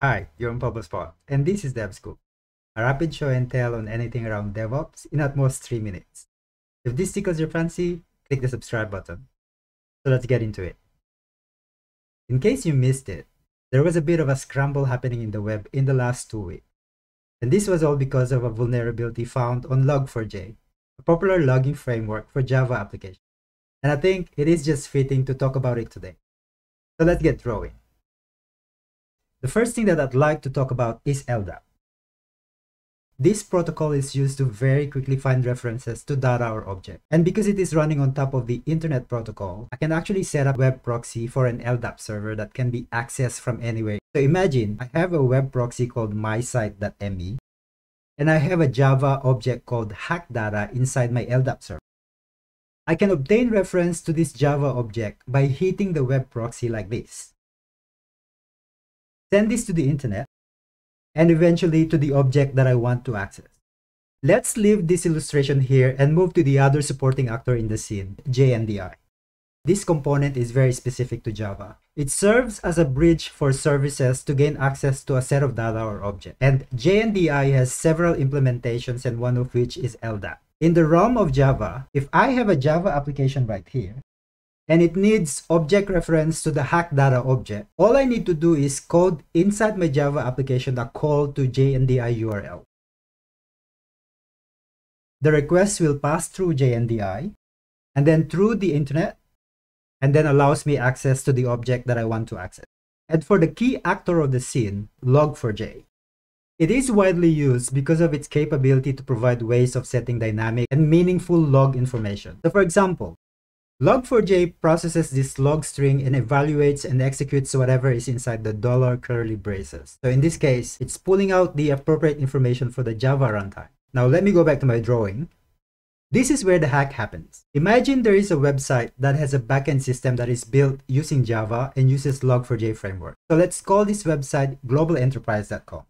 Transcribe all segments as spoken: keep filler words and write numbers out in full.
Hi, you're on Pablo's Spot, and this is DevScoop, a rapid show and tell on anything around DevOps in at most three minutes. If this tickles your fancy, click the subscribe button. So let's get into it. In case you missed it, there was a bit of a scramble happening in the web in the last two weeks. And this was all because of a vulnerability found on log four j, a popular logging framework for Java applications. And I think it is just fitting to talk about it today. So let's get rolling. The first thing that I'd like to talk about is L D A P. This protocol is used to very quickly find references to data or object. And because it is running on top of the internet protocol, I can actually set up a web proxy for an L D A P server that can be accessed from anywhere. So imagine I have a web proxy called my site dot m e, and I have a Java object called hackdata inside my L D A P server. I can obtain reference to this Java object by hitting the web proxy like this. Send this to the internet and eventually to the object that I want to access. Let's leave this illustration here and move to the other supporting actor in the scene, J N D I. This component is very specific to Java. It serves as a bridge for services to gain access to a set of data or object. And J N D I has several implementations, and one of which is L D A P. In the realm of Java, if I have a Java application right here, and it needs object reference to the hackdata object, all I need to do is code inside my Java application a call to J N D I U R L. The request will pass through J N D I and then through the internet, and then allows me access to the object that I want to access. And for the key actor of the scene, log four j. It is widely used because of its capability to provide ways of setting dynamic and meaningful log information. So for example, log four j processes this log string and evaluates and executes whatever is inside the dollar curly braces. So in this case, it's pulling out the appropriate information for the Java runtime. Now let me go back to my drawing. This is where the hack happens. Imagine there is a website that has a backend system that is built using Java and uses log four j framework. So let's call this website global enterprise dot com.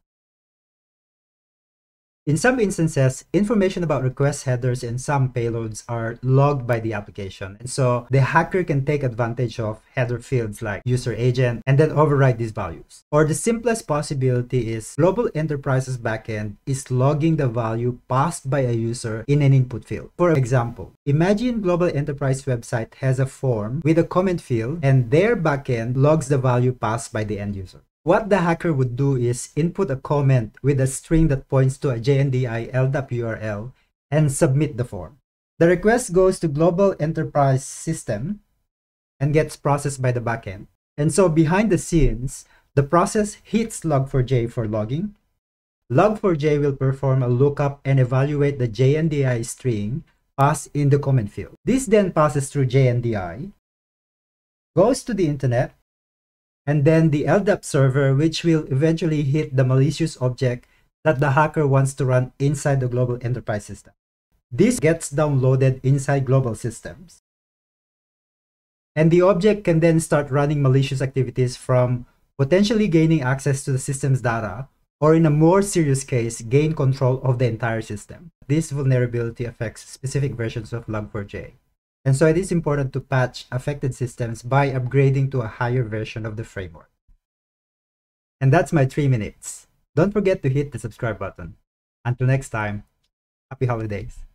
In some instances, information about request headers and some payloads are logged by the application. And so the hacker can take advantage of header fields like user agent and then override these values. Or the simplest possibility is Global Enterprise's backend is logging the value passed by a user in an input field. For example, imagine Global Enterprise website has a form with a comment field, and their backend logs the value passed by the end user. What the hacker would do is input a comment with a string that points to a J N D I L D A P U R L and submit the form. The request goes to Global Enterprise system and gets processed by the backend. And so behind the scenes, the process hits log four j for logging. log four j will perform a lookup and evaluate the J N D I string passed in the comment field. This then passes through J N D I, goes to the internet, and then the L D A P server, which will eventually hit the malicious object that the hacker wants to run inside the Global Enterprise system. This gets downloaded inside global systems. And the object can then start running malicious activities, from potentially gaining access to the system's data, or in a more serious case, gain control of the entire system. This vulnerability affects specific versions of log four j. And so it is important to patch affected systems by upgrading to a higher version of the framework. And that's my three minutes. Don't forget to hit the subscribe button. Until next time, happy holidays.